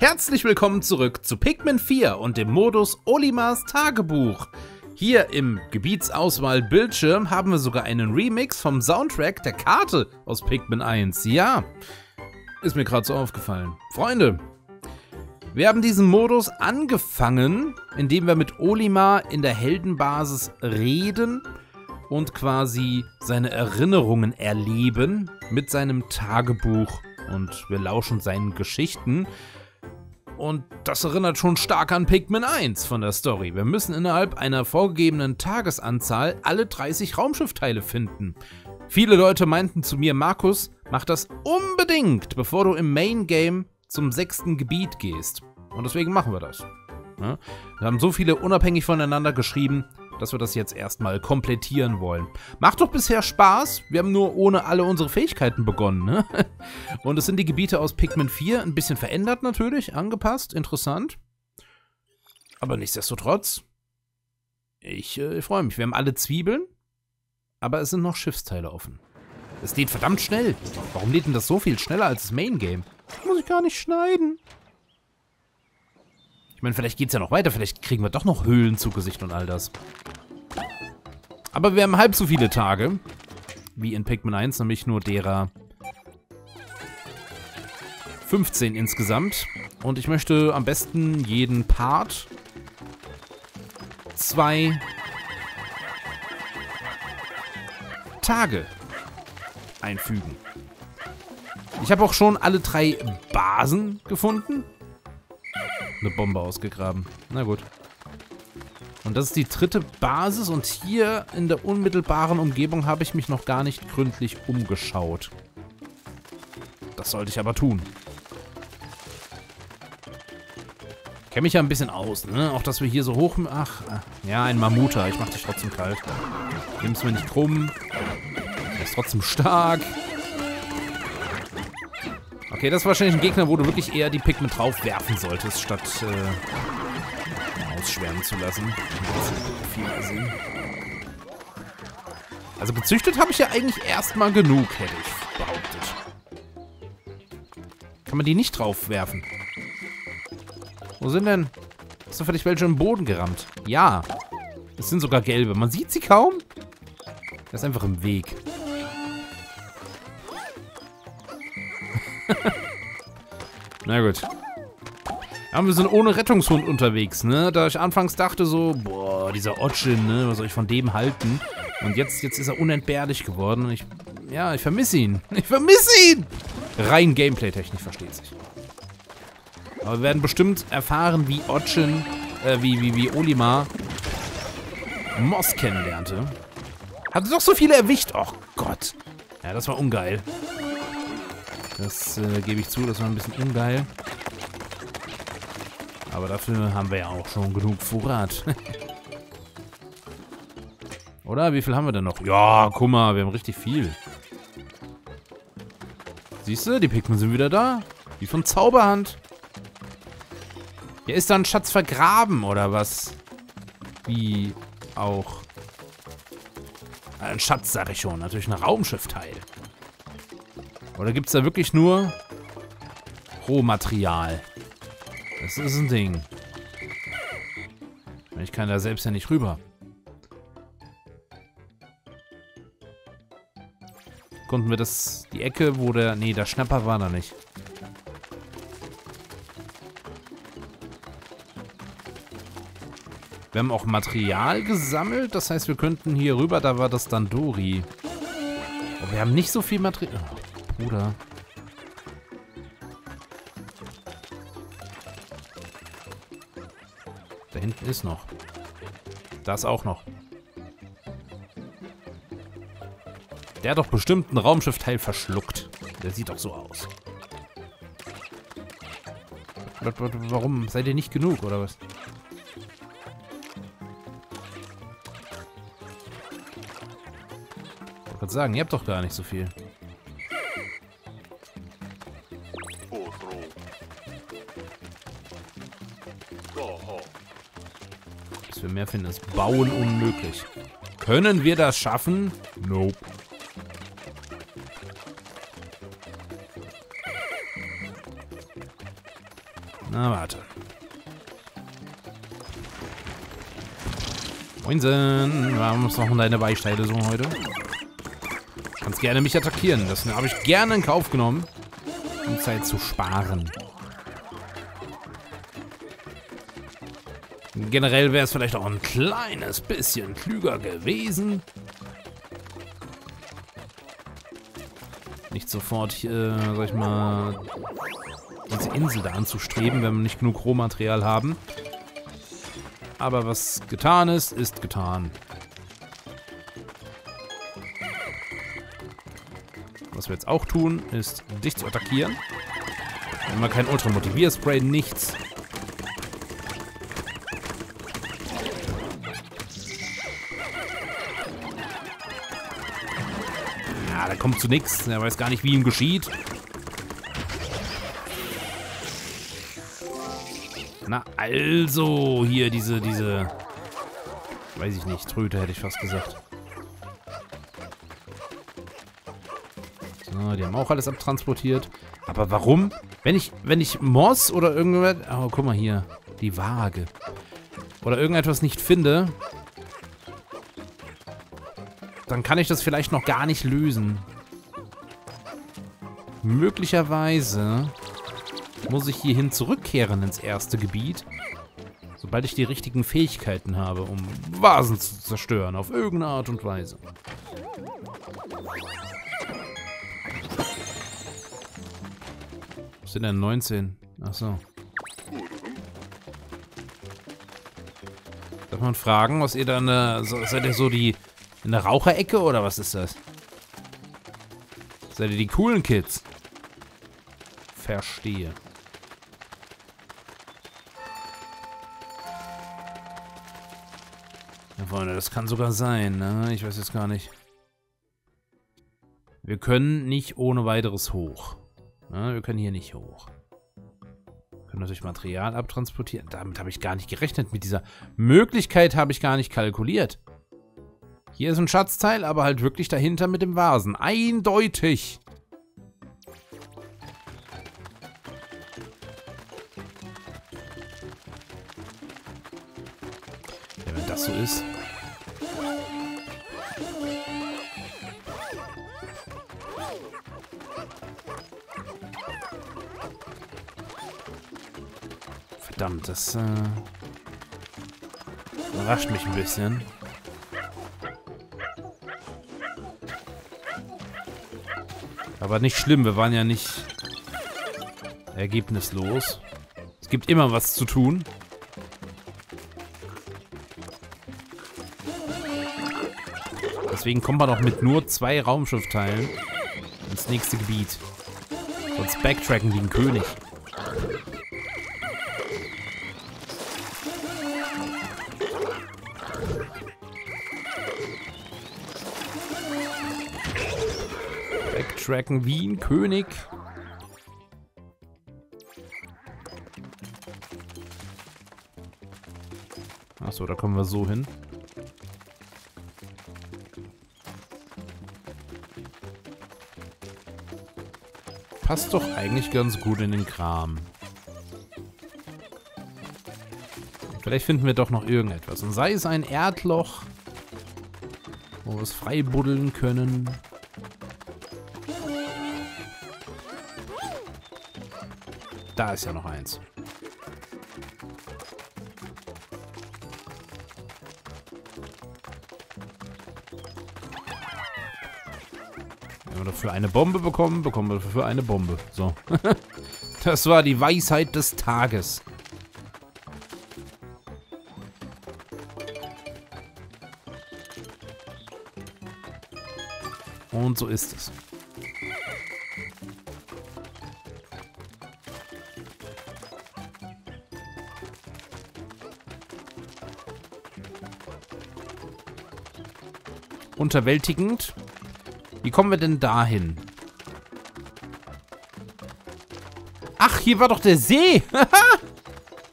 Herzlich willkommen zurück zu Pikmin 4 und dem Modus Olimars Tagebuch. Hier im Gebietsauswahl-Bildschirm haben wir sogar einen Remix vom Soundtrack der Karte aus Pikmin 1. Ja, ist mir gerade so aufgefallen. Freunde, wir haben diesen Modus angefangen, indem wir mit Olimar in der Heldenbasis reden und quasi seine Erinnerungen erleben mit seinem Tagebuch. Und wir lauschen seinen Geschichten. Und das erinnert schon stark an Pikmin 1 von der Story. Wir müssen innerhalb einer vorgegebenen Tagesanzahl alle 30 Raumschiffteile finden. Viele Leute meinten zu mir, Markus, mach das unbedingt, bevor du im Main Game zum 6. Gebiet gehst. Und deswegen machen wir das. Ja? Wir haben so viele unabhängig voneinander geschrieben, dass wir das jetzt erstmal komplettieren wollen. Macht doch bisher Spaß. Wir haben nur ohne alle unsere Fähigkeiten begonnen, ne? Und es sind die Gebiete aus Pikmin 4. Ein bisschen verändert natürlich, angepasst, interessant. Aber nichtsdestotrotz, ich freue mich. Wir haben alle Zwiebeln, aber es sind noch Schiffsteile offen. Es lädt verdammt schnell. Warum lädt denn das so viel schneller als das Main Game? Muss ich gar nicht schneiden. Ich meine, vielleicht geht es ja noch weiter, vielleicht kriegen wir doch noch Höhlen zu Gesicht und all das. Aber wir haben halb so viele Tage wie in Pikmin 1, nämlich nur derer 15 insgesamt. Und ich möchte am besten jeden Part 2 Tage einfügen. Ich habe auch schon alle 3 Basen gefunden. Eine Bombe ausgegraben. Na gut. Und das ist die 3. Basis und hier in der unmittelbaren Umgebung habe ich mich noch gar nicht gründlich umgeschaut. Das sollte ich aber tun. Ich kenne mich ja ein bisschen aus, ne? Auch, dass wir hier so hoch... Ach, ja, ein Mammuter. Ich mache dich trotzdem kalt. Nimm's mir nicht krumm. Er ist trotzdem stark. Okay, das ist wahrscheinlich ein Gegner, wo du wirklich eher die Pikmin drauf werfen solltest, statt ausschwärmen zu lassen. Also gezüchtet habe ich ja eigentlich erstmal genug, hätte ich behauptet. Kann man die nicht drauf werfen? Wo sind denn? Hast du vielleicht welche im Boden gerammt? Ja, es sind sogar gelbe. Man sieht sie kaum. Er ist einfach im Weg. Na gut. Ja, wir sind ohne Rettungshund unterwegs, ne? Da ich anfangs dachte so, boah, dieser Otschin, ne? Was soll ich von dem halten? Und jetzt ist er unentbehrlich geworden. Und ich vermisse ihn. Ich vermisse ihn! Rein Gameplay-technisch, versteht sich. Aber wir werden bestimmt erfahren, wie Otschin, wie Olimar Moss kennenlernte. Hatte doch so viele erwischt. Och Gott. Ja, das war ungeil. Das gebe ich zu, das war ein bisschen ungeil. Aber dafür haben wir ja auch schon genug Vorrat. Oder? Wie viel haben wir denn noch? Ja, guck mal, wir haben richtig viel. Siehst du, die Pikmin sind wieder da. Wie von Zauberhand. Hier ist da ein Schatz vergraben, oder was? Wie auch. Ein Schatz, sag ich schon. Natürlich ein Raumschiffteil. Oder gibt es da wirklich nur Rohmaterial? Das ist ein Ding. Ich kann da selbst ja nicht rüber. Konnten wir das... Die Ecke, wo der... Nee, der Schnapper war da nicht. Wir haben auch Material gesammelt. Das heißt, wir könnten hier rüber. Da war das Dandori. Aber wir haben nicht so viel Material... Oh. Bruder. Da hinten ist noch. Da ist auch noch. Der hat doch bestimmt ein Raumschiffteil verschluckt. Der sieht doch so aus. Warum? Seid ihr nicht genug, oder was? Ich wollte gerade sagen, ihr habt doch gar nicht so viel. Dass wir mehr finden, ist Bauen unmöglich. Können wir das schaffen? Nope. Na, warte. Moinsen, warum machen deine Beisteile so heute? Kannst gerne mich attackieren, das habe ich gerne in Kauf genommen, um Zeit zu sparen. Generell wäre es vielleicht auch ein kleines bisschen klüger gewesen, nicht sofort, sag ich mal, diese Insel da anzustreben, wenn wir nicht genug Rohmaterial haben. Aber was getan ist, ist getan. Was wir jetzt auch tun, ist, dich zu attackieren. Wenn man kein Ultramotivierspray, nichts. Ja, da kommt zu nichts. Er weiß gar nicht, wie ihm geschieht. Na, also, hier diese, weiß ich nicht, Tröte hätte ich fast gesagt. So, die haben auch alles abtransportiert. Aber warum? Wenn ich Moss oder irgendwas, oh, guck mal hier, die Waage. Oder irgendetwas nicht finde, dann kann ich das vielleicht noch gar nicht lösen. Möglicherweise muss ich hierhin zurückkehren ins erste Gebiet, sobald ich die richtigen Fähigkeiten habe, um Vasen zu zerstören, auf irgendeine Art und Weise. Was sind denn 19? Achso. Darf man fragen, was ihr da seid ihr so die in der Raucherecke oder was ist das? Seid ihr die coolen Kids? Verstehe. Ja, Freunde, das kann sogar sein, ne? Ich weiß jetzt gar nicht. Wir können nicht ohne weiteres hoch. Ne? Wir können hier nicht hoch. Wir können natürlich Material abtransportieren. Damit habe ich gar nicht gerechnet. Mit dieser Möglichkeit habe ich gar nicht kalkuliert. Hier ist ein Schatzteil, aber halt wirklich dahinter mit dem Vasen. Eindeutig. Ja, wenn das so ist. Verdammt, das überrascht mich ein bisschen. Aber nicht schlimm, wir waren ja nicht ergebnislos. Es gibt immer was zu tun. Deswegen kommt man auch mit nur 2 Raumschiffteilen ins nächste Gebiet. Sonst backtracken wie ein König. Tracken wie ein König. Achso, da kommen wir so hin. Passt doch eigentlich ganz gut in den Kram. Vielleicht finden wir doch noch irgendetwas. Und sei es ein Erdloch, wo wir es frei buddeln können. Da ist ja noch eins. Wenn wir dafür eine Bombe bekommen, bekommen wir dafür eine Bombe. So. Das war die Weisheit des Tages. Und so ist es. Unterwältigend. Wie kommen wir denn dahin? Ach, hier war doch der See.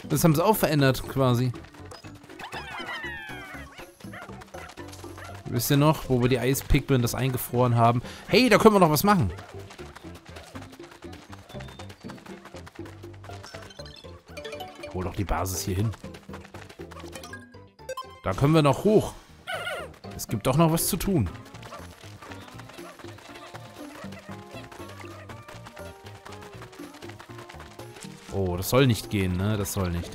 Das haben sie auch verändert, quasi. Wisst ihr noch, wo wir die Eispikmin das eingefroren haben? Hey, da können wir noch was machen. Ich hole doch die Basis hier hin. Da können wir noch hoch. Es gibt doch noch was zu tun. Oh, das soll nicht gehen, ne? Das soll nicht.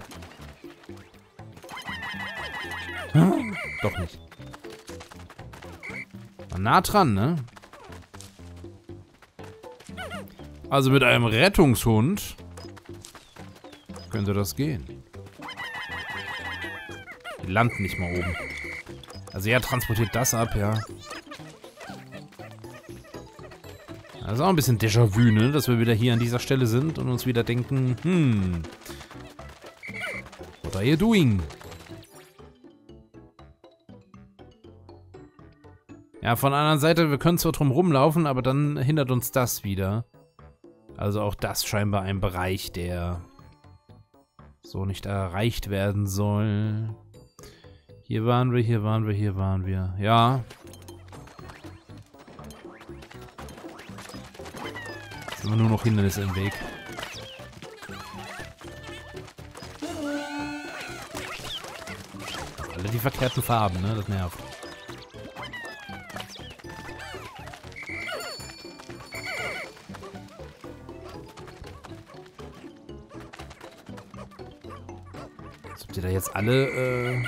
Hm? Doch nicht. War nah dran, ne? Also mit einem Rettungshund könnte das gehen. Die landen nicht mal oben. Also er transportiert das ab, ja. Das ist auch ein bisschen Déjà-vu, ne? Dass wir wieder hier an dieser Stelle sind und uns wieder denken, what are you doing? Ja, von der anderen Seite, wir können zwar drum rumlaufen, aber dann hindert uns das wieder. Also auch das scheinbar ein Bereich, der so nicht erreicht werden soll. Hier waren wir, hier waren wir, hier waren wir. Ja. Immer nur noch Hindernisse im Weg. Alle die verkehrten Farben, ne? Das nervt. Als ob die da jetzt alle,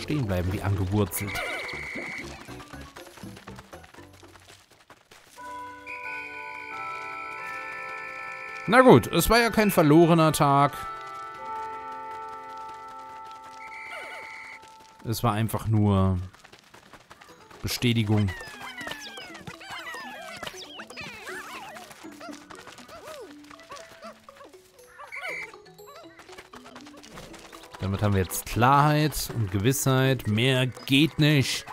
stehen bleiben, wie angewurzelt. Na gut, es war ja kein verlorener Tag. Es war einfach nur Bestätigung. Damit haben wir jetzt Klarheit und Gewissheit. Mehr geht nicht.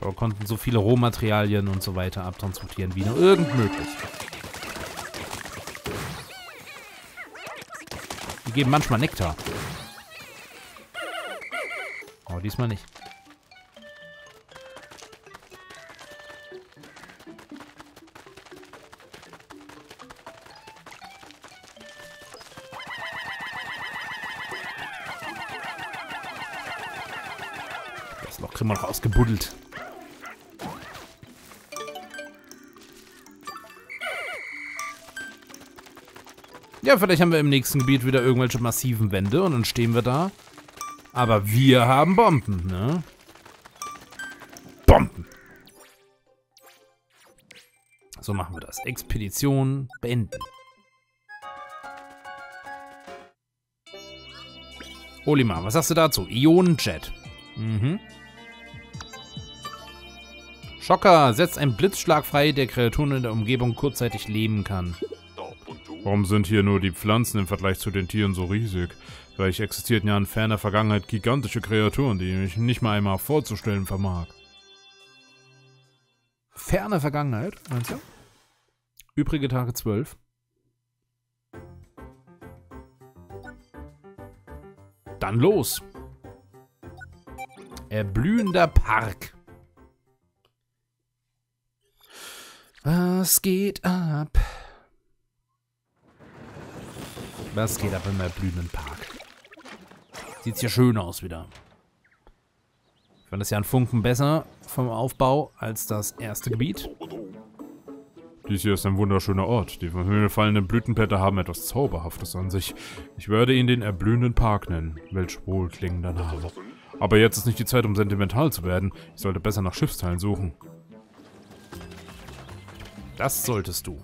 Aber konnten so viele Rohmaterialien und so weiter abtransportieren, wie nur irgend möglich. Die geben manchmal Nektar. Aber diesmal nicht. Das Loch kriegen wir noch ausgebuddelt. Ja, vielleicht haben wir im nächsten Gebiet wieder irgendwelche massiven Wände und dann stehen wir da. Aber wir haben Bomben, ne? Bomben! So machen wir das. Expedition beenden. Olimar, was sagst du dazu? Ionenjet. Mhm. Schocker, setzt einen Blitzschlag frei, der Kreaturen in der Umgebung kurzzeitig leben kann. Warum sind hier nur die Pflanzen im Vergleich zu den Tieren so riesig? Vielleicht existierten ja in ferner Vergangenheit gigantische Kreaturen, die ich nicht mal einmal vorzustellen vermag. Ferne Vergangenheit, meinst du? Übrige Tage 12. Dann los! Erblühender Park. Was geht ab? Das geht ab in der blühenden Park. Sieht ja schön aus wieder. Ich fand das ja einen Funken besser vom Aufbau als das erste Gebiet. Dies hier ist ein wunderschöner Ort. Die vom Himmel fallenden Blütenblätter haben etwas Zauberhaftes an sich. Ich würde ihn den erblühenden Park nennen. Welch wohlklingender Name. Aber jetzt ist nicht die Zeit, um sentimental zu werden. Ich sollte besser nach Schiffsteilen suchen. Das solltest du.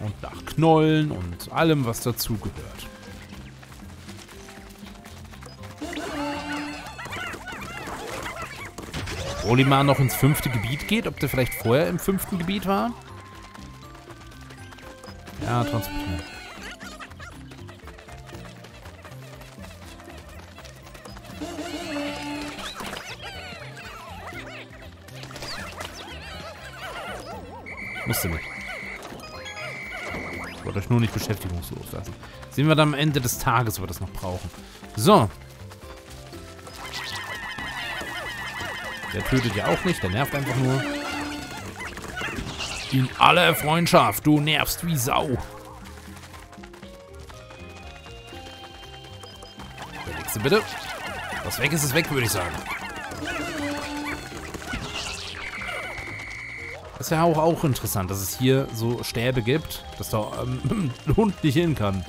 Und nach Knollen und allem, was dazugehört. Ob Olimar noch ins 5. Gebiet geht, ob der vielleicht vorher im 5. Gebiet war? Ja, transportieren. Musste nicht. Euch nur nicht beschäftigungslos lassen. Sehen wir dann am Ende des Tages, ob wir das noch brauchen. So. Der tötet ja auch nicht, der nervt einfach nur. In aller Freundschaft, du nervst wie Sau. Der nächste bitte. Was weg ist, ist weg, würde ich sagen. Das ist ja auch interessant, dass es hier so Stäbe gibt, dass da ein Hund nicht hin kann.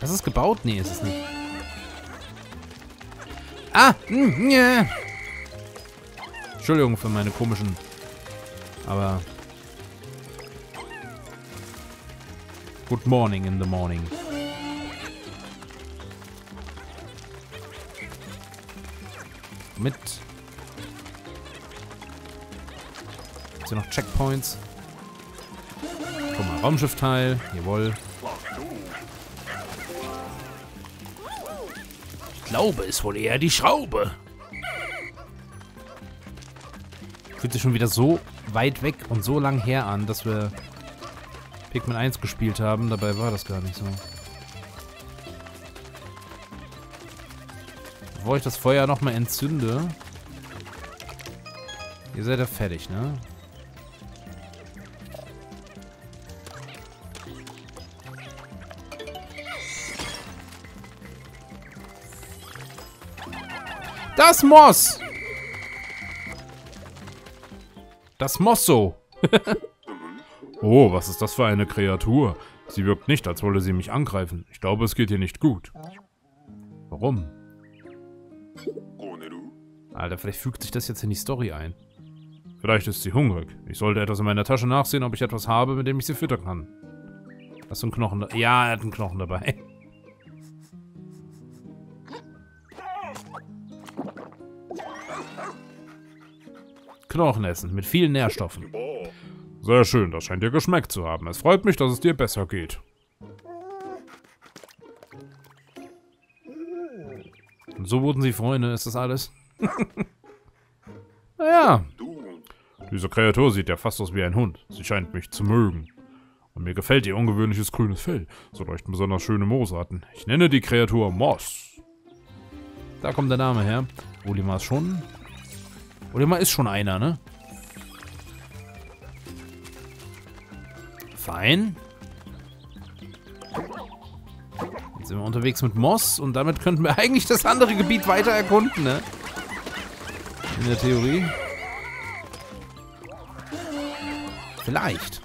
Das ist gebaut? Nee, ist es nicht. Ah! Yeah. Entschuldigung für meine komischen... Aber... Good morning in the morning. Mit... Gibt's hier noch Checkpoints? Guck mal, Raumschiffteil. Jawohl. Ich glaube, ist wohl eher die Schraube. Fühlt sich schon wieder so weit weg und so lang her an, dass wir Pikmin 1 gespielt haben. Dabei war das gar nicht so. Bevor ich das Feuer nochmal entzünde. Ihr seid ja fertig, ne? Das Moss! Das Mosso! Oh, was ist das für eine Kreatur? Sie wirkt nicht, als wolle sie mich angreifen. Ich glaube, es geht ihr nicht gut. Warum? Alter, vielleicht fügt sich das jetzt in die Story ein. Vielleicht ist sie hungrig. Ich sollte etwas in meiner Tasche nachsehen, ob ich etwas habe, mit dem ich sie füttern kann. Hast du einen Knochen dabei? Ja, er hat einen Knochen dabei. Knochen essen, mit vielen Nährstoffen. Sehr schön, das scheint dir geschmeckt zu haben. Es freut mich, dass es dir besser geht. Und so wurden sie Freunde, ist das alles? Naja. Diese Kreatur sieht ja fast aus wie ein Hund. Sie scheint mich zu mögen. Und mir gefällt ihr ungewöhnliches grünes Fell. So leuchten besonders schöne Moosarten. Ich nenne die Kreatur Moss. Da kommt der Name her. Olimars schon... Olimar ist schon einer, ne? Fein. Jetzt sind wir unterwegs mit Moss und damit könnten wir eigentlich das andere Gebiet weiter erkunden, ne? In der Theorie. Vielleicht.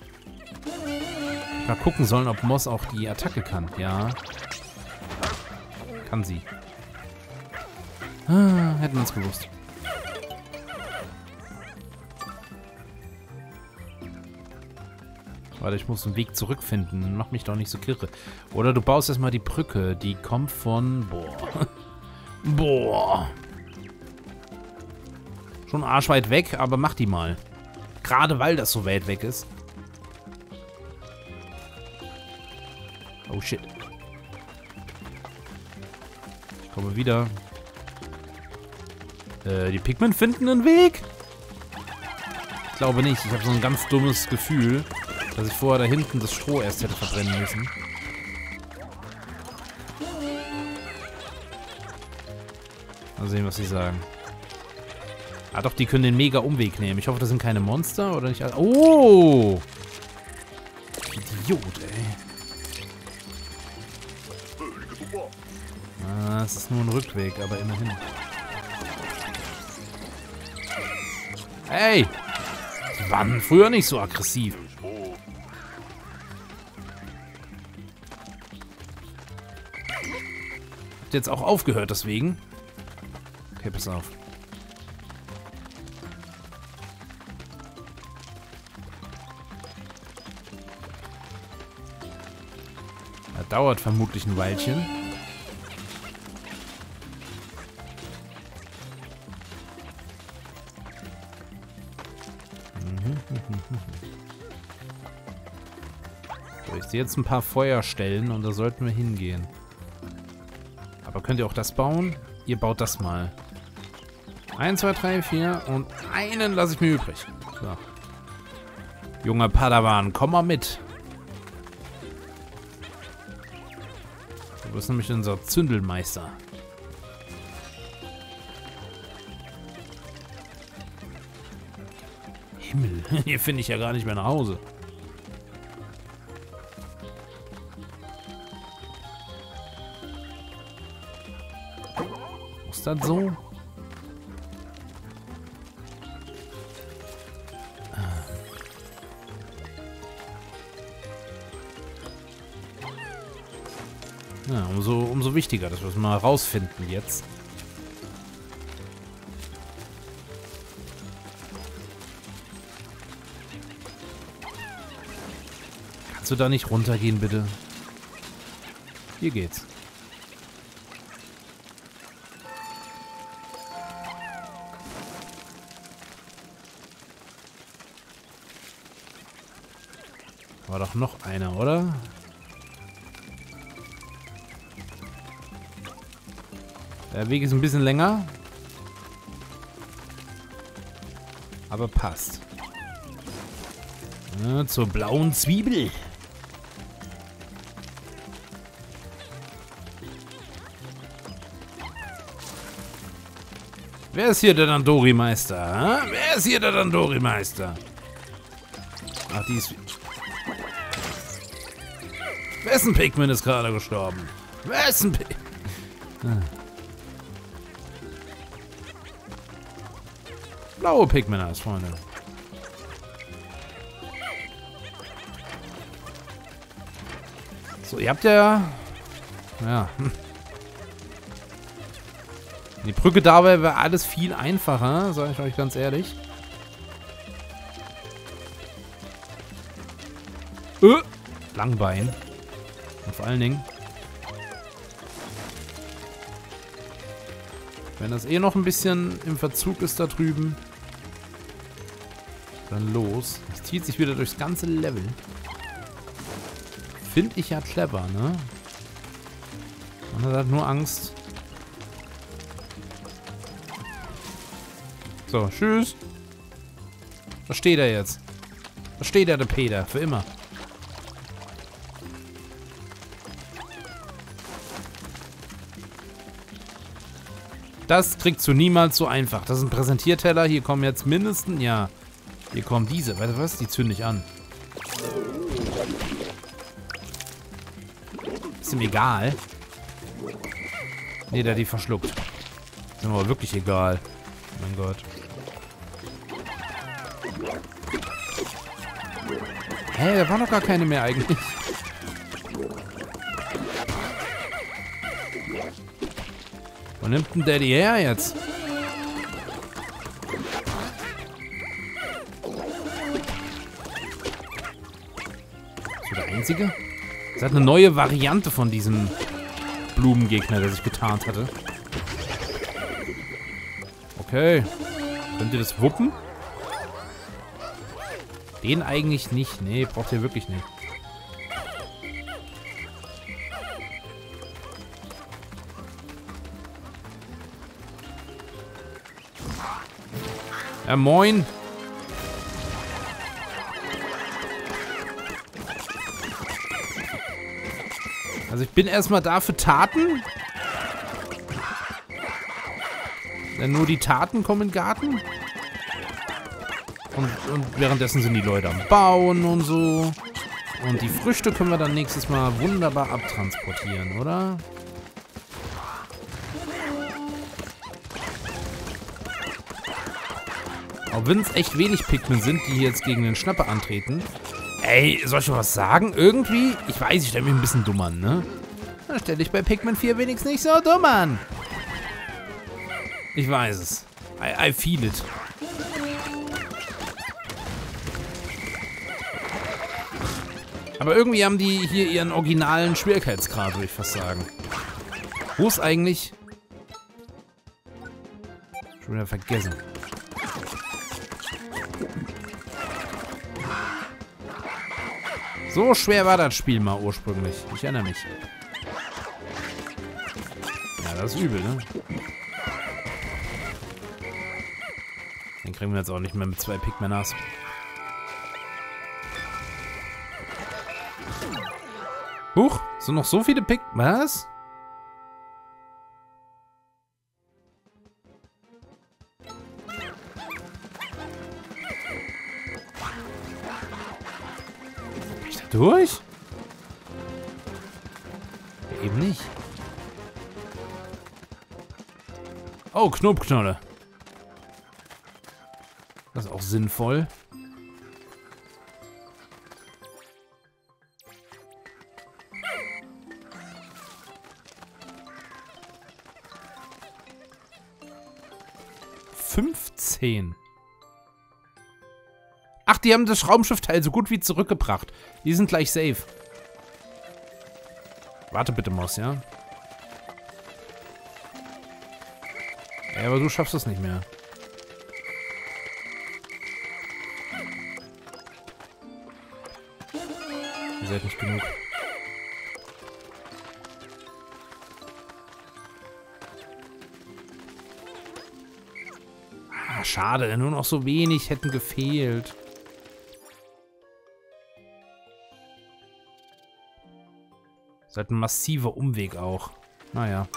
Mal gucken sollen, ob Moss auch die Attacke kann. Ja. Kann sie. Ah, hätten wir es gewusst. Warte, ich muss einen Weg zurückfinden. Mach mich doch nicht so kirre. Oder du baust erstmal die Brücke. Die kommt von... Boah. Boah. Schon arschweit weg, aber mach die mal. Gerade weil das so weit weg ist. Oh shit. Ich komme wieder. Die Pikmin finden einen Weg? Ich glaube nicht. Ich habe so ein ganz dummes Gefühl. Dass ich vorher da hinten das Stroh erst hätte verbrennen müssen. Mal sehen, was sie sagen. Ah doch, die können den mega Umweg nehmen. Ich hoffe, das sind keine Monster oder nicht. Oh! Idiot, ey. Ah, es ist nur ein Rückweg, aber immerhin. Hey! Die waren früher nicht so aggressiv. Jetzt auch aufgehört, deswegen. Okay, pass auf. Das dauert vermutlich ein Weilchen. So, ich sehe jetzt ein paar Feuerstellen und da sollten wir hingehen. Aber könnt ihr auch das bauen? Ihr baut das mal. 1, 2, 3, 4 und einen lasse ich mir übrig. So. Junger Padawan, komm mal mit. Du bist nämlich unser Zündelmeister. Himmel, hier finde ich ja gar nicht mehr nach Hause. Ist das so? Ja, umso wichtiger, dass wir es mal rausfinden jetzt. Kannst du da nicht runtergehen, bitte? Hier geht's. War doch noch einer, oder? Der Weg ist ein bisschen länger. Aber passt. Ja, zur blauen Zwiebel. Wer ist hier der Dandori-Meister? Hm? Wer ist hier der Dandori-Meister? Ach, die ist... Wessen Pikmin ist gerade gestorben? Wessen Pikmin? Ah. Blaue Pikmin heißt, Freunde. So, ihr habt ja... Ja. Die Brücke dabei wäre alles viel einfacher, sage ich euch ganz ehrlich. Langbein. Und vor allen Dingen... Wenn das eh noch ein bisschen im Verzug ist da drüben, dann los. Das zieht sich wieder durchs ganze Level. Finde ich ja clever, ne? Man hat halt nur Angst. So, tschüss. Da steht er jetzt. Da steht er, der Peter, für immer. Das kriegst du niemals so einfach. Das ist ein Präsentierteller. Hier kommen jetzt mindestens... Ja, hier kommen diese. Weißt du was? Die zünde ich an. Ist ihm egal. Ne, der hat die verschluckt. Ist ihm aber wirklich egal. Mein Gott. Hä, da waren doch gar keine mehr eigentlich. Wo nimmt denn Daddy her jetzt? Ist der einzige? Das hat eine neue Variante von diesem Blumengegner, der sich getarnt hatte. Okay. Könnt ihr das wuppen? Den eigentlich nicht. Nee, braucht ihr wirklich nicht. Ja, moin. Also ich bin erstmal da für Taten. Denn nur die Taten kommen in den Garten. Und währenddessen sind die Leute am Bauen und so. Und die Früchte können wir dann nächstes Mal wunderbar abtransportieren, oder? Auch wenn es echt wenig Pikmin sind, die hier jetzt gegen den Schnapper antreten. Ey, soll ich was sagen? Irgendwie? Ich weiß, ich stelle mich ein bisschen dumm an, ne? Dann stelle ich bei Pikmin 4 wenigstens nicht so dumm an. Ich weiß es. I feel it. Aber irgendwie haben die hier ihren originalen Schwierigkeitsgrad, würde ich fast sagen. Wo ist eigentlich... Schon wieder vergessen. So schwer war das Spiel mal ursprünglich. Ich erinnere mich. Ja, das ist übel, ne? Den kriegen wir jetzt auch nicht mehr mit 2 Pikminas. Huch, sind noch so viele Pikminas? Durch? Eben nicht. Oh, Knopfknolle. Das ist auch sinnvoll. Ach, die haben das Raumschiffteil so gut wie zurückgebracht. Die sind gleich safe. Warte bitte, Moss, ja? Ja, aber du schaffst es nicht mehr. Ihr seid nicht genug. Schade, nur noch so wenig hätten gefehlt. Das ist halt ein massiver Umweg auch. Naja.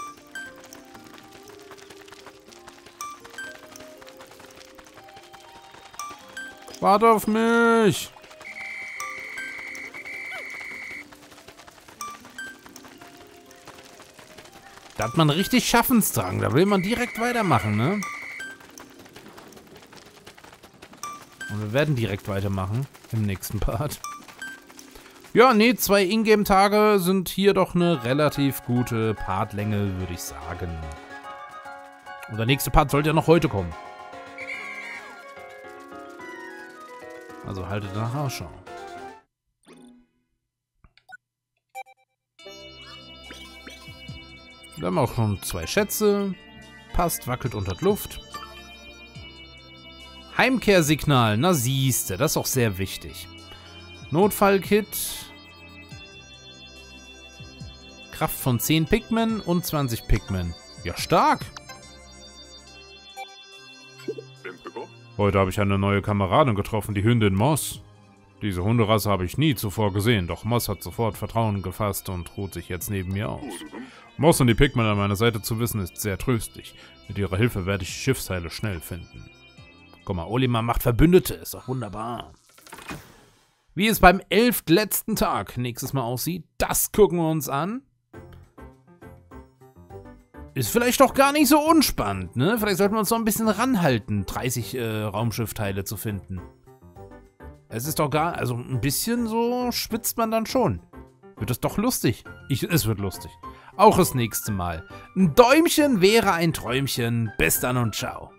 Warte auf mich! Da hat man richtig Schaffensdrang. Da will man direkt weitermachen, ne? Wir werden direkt weitermachen im nächsten Part. Ja, nee, 2 Ingame-Tage sind hier doch eine relativ gute Partlänge, würde ich sagen. Und der nächste Part sollte ja noch heute kommen. Also haltet nach Ausschau. Wir haben auch schon 2 Schätze. Passt, wackelt unter die Luft. Heimkehrsignal, na siehste, das ist auch sehr wichtig. Notfallkit. Kraft von 10 Pikmin und 20 Pikmin. Ja, stark. Heute habe ich eine neue Kameradin getroffen, die Hündin Moss. Diese Hunderasse habe ich nie zuvor gesehen, doch Moss hat sofort Vertrauen gefasst und ruht sich jetzt neben mir aus. Moss und die Pikmin an meiner Seite zu wissen, ist sehr tröstlich. Mit ihrer Hilfe werde ich Schiffsteile schnell finden. Guck mal, Olimar macht Verbündete. Ist doch wunderbar. Wie es beim 11. letzten Tag nächstes Mal aussieht, das gucken wir uns an. Ist vielleicht doch gar nicht so unspannend, ne? Vielleicht sollten wir uns noch ein bisschen ranhalten, 30 Raumschiffteile zu finden. Es ist doch gar... Also ein bisschen so schwitzt man dann schon. Wird es doch lustig. Es wird lustig. Auch das nächste Mal. Ein Däumchen wäre ein Träumchen. Bis dann und ciao.